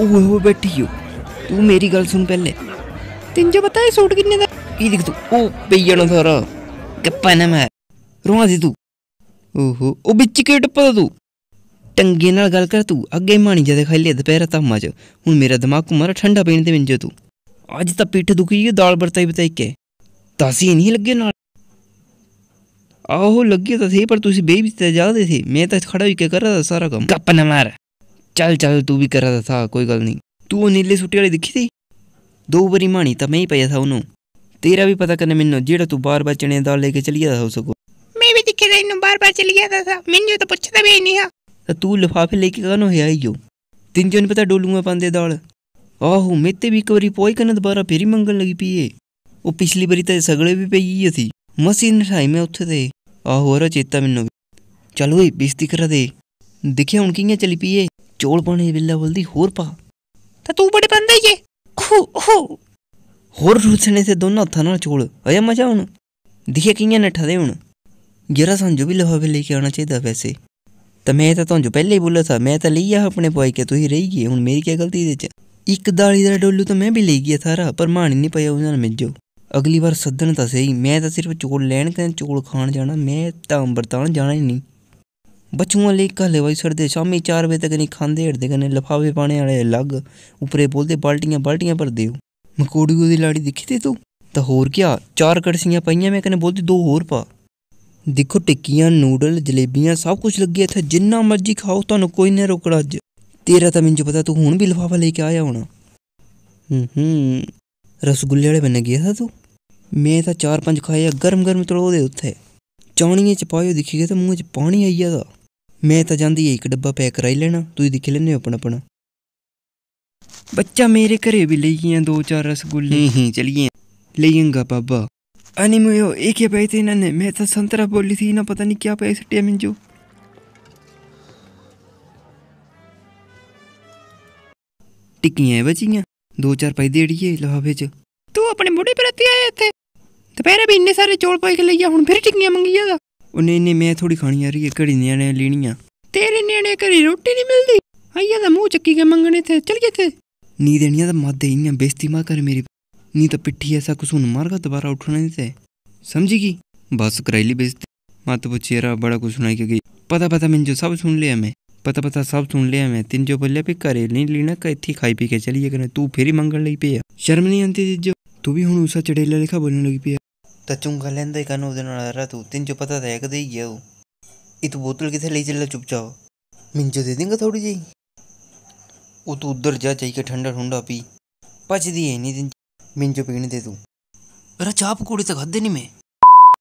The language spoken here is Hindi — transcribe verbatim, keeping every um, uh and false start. ओए ओए बैठी हो तू, मेरी गल सुन पहले। तिंजो पता है सूट किन्ने दा? ये दिख तू ओ पेई जाना सारा गप्पा ना मार, रोआ सी तू। ओहो ओ बिच के टप्पा तू टंगे नाल गल कर तू, अगे माणी जदे खाई ले दोपहर धामा च। हुण मेरा दिमाग घुमारा ठंडा पेण ते मिंजो तू। अज तां पिठ दुखी है दाल बरताई बताई के तासी नहीं लगे नाल। आहो लगे तो थे पर तुसी बेबी जाते थे, मैं तो खड़ा होकर कर रहा था सारा काम। गप्प ना मार, चल चल तू भी कर रहा था कोई गल नहीं। तू वो नीले सूटे वाली दिखी थी? दो बारी माणी तो मैं ही पाया था उन्होंने, तेरा भी पता करने मैनू, जेड़ा तू बार बार चने दाल लेके चली गया था उसको। मैं भी दिखे था इन्हों बार बार चली गया था, मैनू तो पूछता भी नहीं था। तू लिफाफे लेके कहना है आई हो, तीन जो नहीं पता डोलूंगा पाते दाल। आहो मेरे भी एक बारी पोई करना दोबारा फिर मंगन लगी पी है। वह पिछली बारी तो सगड़े भी पई थी, मसी नठाई मैं उत्थे ते। आहो अरा चेता मैनू। चल ओए बेस्ती करा दे, दिखे हुण कियां चली पी ए। चौल पाने बिल्ला बोलदी होर पा तां तू बड़े पांदा ही हो हो होर रुसने से दोनों हत्थां नाल चौल आया मजा। हुण दिखे कियां नठा दे। हुण जरा सांजो भी लफाफे लेके आना चाहिदा वैसे तां। मैं तां तुहानू पैहले ही बोला था, मैं तां लई आ अपने पाई के, तुसीं रही गए। हुण मेरी क्या गलती इहदे च? इक दाली दा डोलू तां मैं भी लई गया सारा, पर माणी नहीं पाया उहदे नाल मिंजो। अगली बार सदन तो सही, मैं तो सिर्फ चौल लैन के चौल खान जाना, मैं तो अम्बरतान जाना ही नहीं। बचुआं लेई घाले वाई सड़ते, शामी चार बजे तक नहीं खाते हटते, कन्नै लफाफे पाने वाले अलग, उपरे बोलते बाल्टियां बाल्टियां भरदे। मकोड़ी दी लाड़ी दिखी थी तू? तो होर क्या, चार कड़सियां पाइयां मैं, कन्नै बोलती दो होर पा। दिक्खो टिक्कियां नूडल जलेबियां सब कुछ लगे इत्थे, जिन्ना मर्जी खाओ, तुहानू कोई नहीं रोकड़ा। अज्ज तेरा तो मैनू पता तू हुण भी लफाफा लेके आया होना। रसगुल्ले वाले बन्ने गया था तू? मैं तो चार पंज खाए गर्म गर्म तलो दे, उत्थे चाणिये च पायो दिखी गया तो मूँह च पानी आई गया। मैं तो जांदी एक डब्बा पैक कराई लेना, तुसीं दिक्खी लैने अपना अपना। बच्चा मेरे घरे भी ले गए दो चार रसगुल्ले ही चलिए ले आऊंगा बाबा। अनी मोयो ये क्या पाए थे इन्होंने? मैं तो संतरा बोली थी ना, पता नहीं क्या पाए सटिया मिंजो। टिक्कियां बचियां दो चार पाई दे लफाफे च। तू अपने मुड़े पर रती आया इतने दोपहर भी इन्ने सारे चौल पाई के ली, हूँ फिर टिक्कियां मंगिया था उन्हें। इन्हें मैं थोड़ी खानी आ रही है, घड़ी न्याणे लेनियां। तेरे न्याणे घड़ी रोटी नहीं मिलती, आइया तो मूँह चक्की के मंगने थे चलिए थे। नी देनिया तो मादे इं बेस्ती माँ कर मेरी, नी तो पिट्ठी ऐसा कुसून मारगा दोबारा उठना नहीं थे, समझी की बस कराई ली बेस्ती। मत पूछे यार, बड़ा कुछ सुनाई के गई। पता पता मिंजो सब सुन लिया मैं, पता पता सब सुन लिया मैं। तिंजो बोलिया भी घरे नहीं लेना, इत्थे खाई पी के चलिए, कन्नै तू फिर मंगन लगी पे। शर्म नहीं आती तिंजो? तू भी हुण उसा चड़ेला लेखा बोलने लगी पे तो चुंगा लैंदा ही कन्न उहदे नाल रहा तू। तिंजो पता तो है कदे ही गया ओ। तू बोतल कित्थे लई चला? चुपचाप मिंजो दे देंगा थोड़ी जी, वो तू उधर जा जाइए ठंडा ठुंडा पी। पचदी है नहीं मिंजो, पीने दे तू। अरे चाह पकौड़ी तो खादे नहीं मैं।